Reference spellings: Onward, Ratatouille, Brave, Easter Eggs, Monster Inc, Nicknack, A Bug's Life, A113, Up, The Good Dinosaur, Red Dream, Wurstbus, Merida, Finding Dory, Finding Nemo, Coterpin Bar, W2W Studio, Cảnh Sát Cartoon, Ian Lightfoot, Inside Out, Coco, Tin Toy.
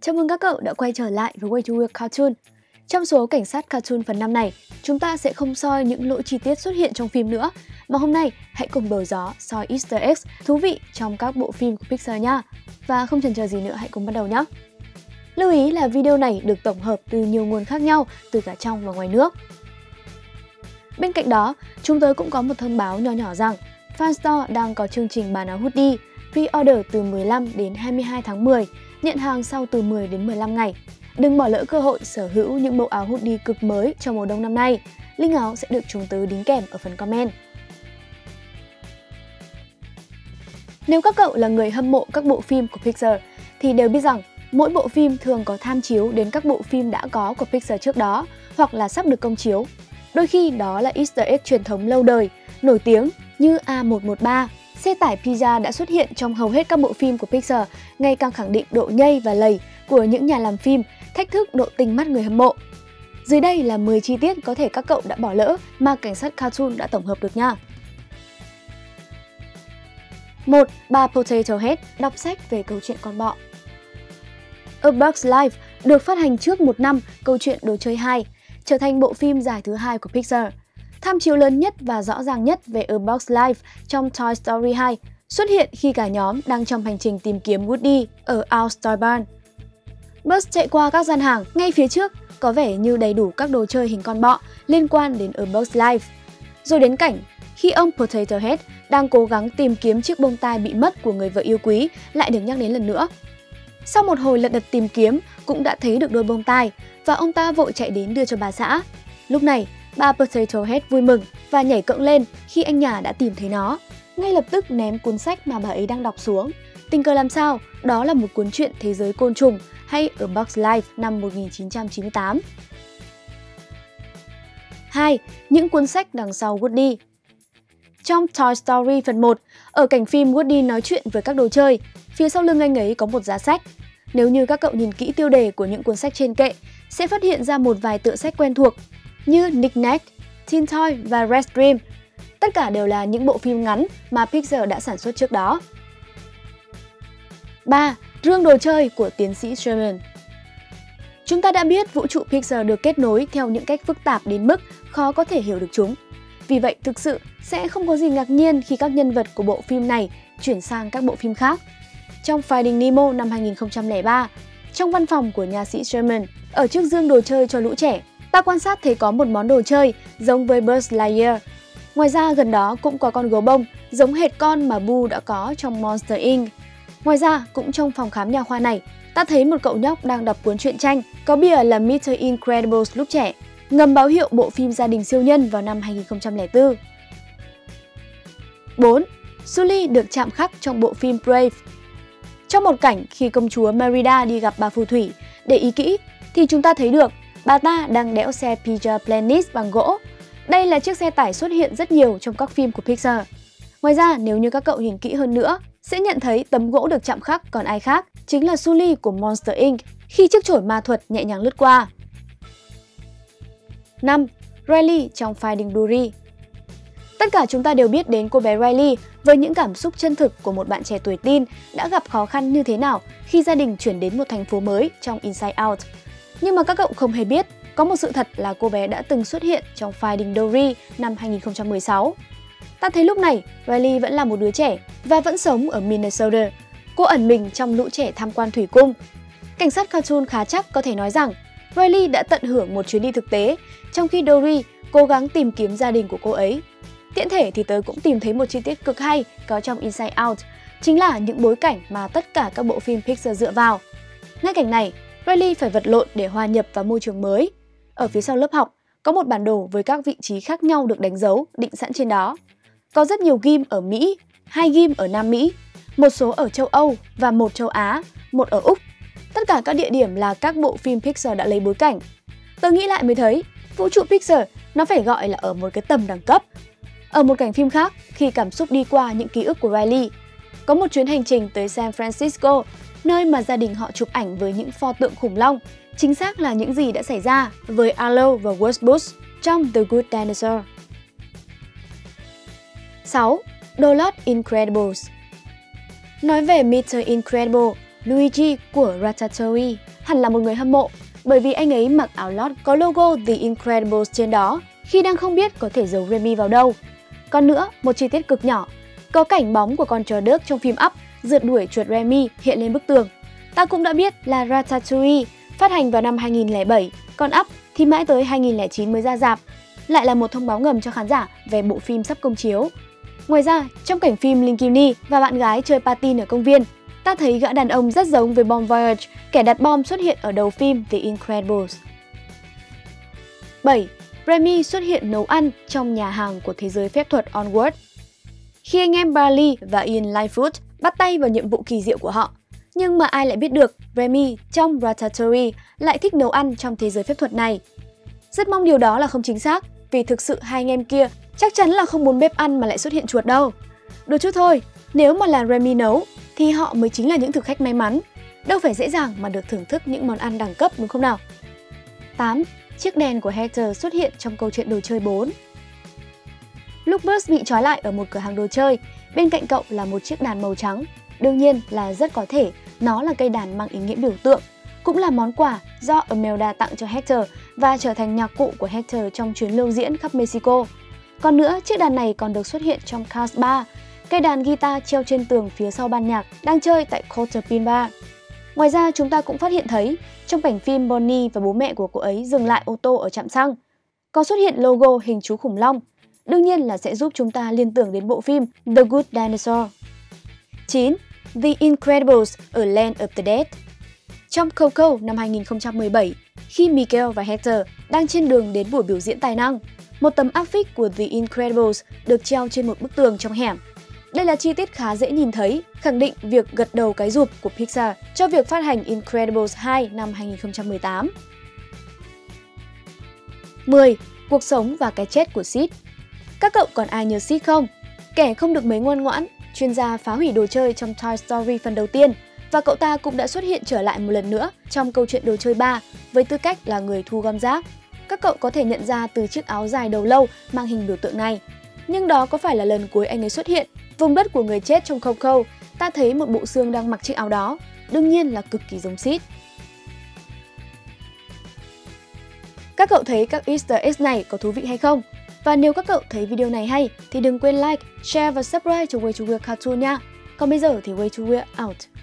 Chào mừng các cậu đã quay trở lại với W2W Cartoon. Trong số cảnh sát cartoon phần 5 này, chúng ta sẽ không soi những lỗi chi tiết xuất hiện trong phim nữa, mà hôm nay hãy cùng bầu gió soi Easter eggs thú vị trong các bộ phim của Pixar nha. Và không chần chờ gì nữa, hãy cùng bắt đầu nhé. Lưu ý là video này được tổng hợp từ nhiều nguồn khác nhau, từ cả trong và ngoài nước. Bên cạnh đó, chúng tôi cũng có một thông báo nho nhỏ rằng Fanstore đang có chương trình bán áo hoodie, pre-order từ 15 đến 22 tháng 10, nhận hàng sau từ 10 đến 15 ngày. Đừng bỏ lỡ cơ hội sở hữu những mẫu áo hoodie cực mới cho mùa đông năm nay. Link áo sẽ được chúng tớ đính kèm ở phần comment. Nếu các cậu là người hâm mộ các bộ phim của Pixar thì đều biết rằng mỗi bộ phim thường có tham chiếu đến các bộ phim đã có của Pixar trước đó hoặc là sắp được công chiếu. Đôi khi đó là Easter egg truyền thống lâu đời, nổi tiếng như A113. Xe tải pizza đã xuất hiện trong hầu hết các bộ phim của Pixar, ngày càng khẳng định độ nhây và lầy của những nhà làm phim, thách thức độ tinh mắt người hâm mộ. Dưới đây là 10 chi tiết có thể các cậu đã bỏ lỡ mà cảnh sát cartoon đã tổng hợp được nha. 1. Bà Potato Head đọc sách về câu chuyện con bọ. A Bug's Life được phát hành trước một năm câu chuyện đồ chơi 2, trở thành bộ phim dài thứ 2 của Pixar. Tham chiếu lớn nhất và rõ ràng nhất về A Bug's Life trong Toy Story 2 xuất hiện khi cả nhóm đang trong hành trình tìm kiếm Woody ở Our Star Barn. Buzz chạy qua các gian hàng ngay phía trước có vẻ như đầy đủ các đồ chơi hình con bọ liên quan đến A Bug's Life. Rồi đến cảnh khi ông Potato Head đang cố gắng tìm kiếm chiếc bông tai bị mất của người vợ yêu quý lại được nhắc đến lần nữa. Sau một hồi lật đật tìm kiếm cũng đã thấy được đôi bông tai và ông ta vội chạy đến đưa cho bà xã. Lúc này, bà Potato Head vui mừng và nhảy cẫng lên khi anh nhà đã tìm thấy nó, ngay lập tức ném cuốn sách mà bà ấy đang đọc xuống. Tình cờ làm sao, đó là một cuốn truyện thế giới côn trùng hay A Bug's Life năm 1998. 2. Những cuốn sách đằng sau Woody. Trong Toy Story phần 1, ở cảnh phim Woody nói chuyện với các đồ chơi, phía sau lưng anh ấy có một giá sách. Nếu như các cậu nhìn kỹ tiêu đề của những cuốn sách trên kệ, sẽ phát hiện ra một vài tựa sách quen thuộc như Nicknack, Tin Toy và Red Dream. Tất cả đều là những bộ phim ngắn mà Pixar đã sản xuất trước đó. 3. Rương đồ chơi của tiến sĩ Sherman. Chúng ta đã biết vũ trụ Pixar được kết nối theo những cách phức tạp đến mức khó có thể hiểu được chúng. Vì vậy, thực sự sẽ không có gì ngạc nhiên khi các nhân vật của bộ phim này chuyển sang các bộ phim khác. Trong Finding Nemo năm 2003, trong văn phòng của nhà sĩ Sherman, ở trước dương đồ chơi cho lũ trẻ, ta quan sát thấy có một món đồ chơi giống với Buzz Lightyear. Ngoài ra, gần đó cũng có con gấu bông giống hệt con mà Boo đã có trong Monster Inc. Ngoài ra, cũng trong phòng khám nhà khoa này, ta thấy một cậu nhóc đang đọc cuốn truyện tranh có bìa là The Incredibles lúc trẻ, ngầm báo hiệu bộ phim gia đình siêu nhân vào năm 2004. 4. Sully được chạm khắc trong bộ phim Brave. Trong một cảnh khi công chúa Merida đi gặp bà phù thủy, để ý kỹ thì chúng ta thấy được bà ta đang đẽo xe Pizza Planet bằng gỗ. Đây là chiếc xe tải xuất hiện rất nhiều trong các phim của Pixar. Ngoài ra, nếu như các cậu nhìn kỹ hơn nữa, sẽ nhận thấy tấm gỗ được chạm khắc còn ai khác chính là Sully của Monster Inc. khi chiếc chổi ma thuật nhẹ nhàng lướt qua. 5. Riley trong Finding Dory. Tất cả chúng ta đều biết đến cô bé Riley với những cảm xúc chân thực của một bạn trẻ tuổi teen đã gặp khó khăn như thế nào khi gia đình chuyển đến một thành phố mới trong Inside Out. Nhưng mà các cậu không hề biết, có một sự thật là cô bé đã từng xuất hiện trong Finding Dory năm 2016. Ta thấy lúc này, Riley vẫn là một đứa trẻ và vẫn sống ở Minnesota. Cô ẩn mình trong lũ trẻ tham quan thủy cung. Cảnh sát cartoon khá chắc có thể nói rằng Riley đã tận hưởng một chuyến đi thực tế, trong khi Dory cố gắng tìm kiếm gia đình của cô ấy. Tiện thể thì tớ cũng tìm thấy một chi tiết cực hay có trong Inside Out, chính là những bối cảnh mà tất cả các bộ phim Pixar dựa vào. Ngay cảnh này, Riley phải vật lộn để hòa nhập vào môi trường mới. Ở phía sau lớp học, có một bản đồ với các vị trí khác nhau được đánh dấu, định sẵn trên đó. Có rất nhiều game ở Mỹ, 2 game ở Nam Mỹ, một số ở châu Âu và một châu Á, một ở Úc. Tất cả các địa điểm là các bộ phim Pixar đã lấy bối cảnh. Tớ nghĩ lại mới thấy, vũ trụ Pixar nó phải gọi là ở một cái tầm đẳng cấp. Ở một cảnh phim khác, khi cảm xúc đi qua những ký ức của Riley, có một chuyến hành trình tới San Francisco, nơi mà gia đình họ chụp ảnh với những pho tượng khủng long, chính xác là những gì đã xảy ra với Arlo và Wurstbus trong The Good Dinosaur. 6. Đô lót Incredibles. Nói về Mr. Incredible, Luigi của Ratatouille, hẳn là một người hâm mộ, bởi vì anh ấy mặc áo lót có logo The Incredibles trên đó, khi đang không biết có thể giấu Remy vào đâu. Còn nữa, một chi tiết cực nhỏ, có cảnh bóng của con chó Đức trong phim Up rượt đuổi chuột Remy hiện lên bức tường. Ta cũng đã biết là Ratatouille phát hành vào năm 2007, còn Up thì mãi tới 2009 mới ra rạp, lại là một thông báo ngầm cho khán giả về bộ phim sắp công chiếu. Ngoài ra, trong cảnh phim Linkini và bạn gái chơi patin ở công viên, ta thấy gã đàn ông rất giống với Bon Voyage, kẻ đặt bom xuất hiện ở đầu phim The Incredibles. 7. Remy xuất hiện nấu ăn trong nhà hàng của thế giới phép thuật Onward. Khi anh em Barley và Ian Lightfoot bắt tay vào nhiệm vụ kỳ diệu của họ, nhưng mà ai lại biết được Remy trong Ratatouille lại thích nấu ăn trong thế giới phép thuật này. Rất mong điều đó là không chính xác, vì thực sự hai anh em kia chắc chắn là không muốn bếp ăn mà lại xuất hiện chuột đâu. Đôi chút thôi, nếu mà là Remy nấu thì họ mới chính là những thực khách may mắn. Đâu phải dễ dàng mà được thưởng thức những món ăn đẳng cấp đúng không nào? 8. Chiếc đèn của Heather xuất hiện trong câu chuyện đồ chơi 4. Lúc Buzz bị trói lại ở một cửa hàng đồ chơi, bên cạnh cậu là một chiếc đàn màu trắng. Đương nhiên là rất có thể nó là cây đàn mang ý nghĩa biểu tượng, cũng là món quà do Imelda tặng cho Hector và trở thành nhạc cụ của Hector trong chuyến lưu diễn khắp Mexico. Còn nữa, chiếc đàn này còn được xuất hiện trong Cars Bar, cây đàn guitar treo trên tường phía sau ban nhạc đang chơi tại Coterpin Bar. Ngoài ra, chúng ta cũng phát hiện thấy trong cảnh phim Bonnie và bố mẹ của cô ấy dừng lại ô tô ở trạm xăng, có xuất hiện logo hình chú khủng long. Đương nhiên là sẽ giúp chúng ta liên tưởng đến bộ phim The Good Dinosaur. 9. The Incredibles ở Land of the Dead. Trong Coco năm 2017, khi Miguel và Heather đang trên đường đến buổi biểu diễn tài năng, một tấm áp phích của The Incredibles được treo trên một bức tường trong hẻm. Đây là chi tiết khá dễ nhìn thấy, khẳng định việc gật đầu cái rụp của Pixar cho việc phát hành Incredibles 2 năm 2018. 10. Cuộc sống và cái chết của Sid. Các cậu còn ai nhớ Sid không? Kẻ không được mấy ngoan ngoãn, chuyên gia phá hủy đồ chơi trong Toy Story phần đầu tiên, và cậu ta cũng đã xuất hiện trở lại một lần nữa trong câu chuyện đồ chơi 3 với tư cách là người thu gom rác. Các cậu có thể nhận ra từ chiếc áo dài đầu lâu mang hình biểu tượng này. Nhưng đó có phải là lần cuối anh ấy xuất hiện? Vùng đất của người chết trong Coco, ta thấy một bộ xương đang mặc chiếc áo đó, đương nhiên là cực kỳ giống Sid. Các cậu thấy các Easter egg này có thú vị hay không? Và nếu các cậu thấy video này hay thì đừng quên like, share và subscribe cho Way2W Cartoon nha. Còn bây giờ thì Way2W out.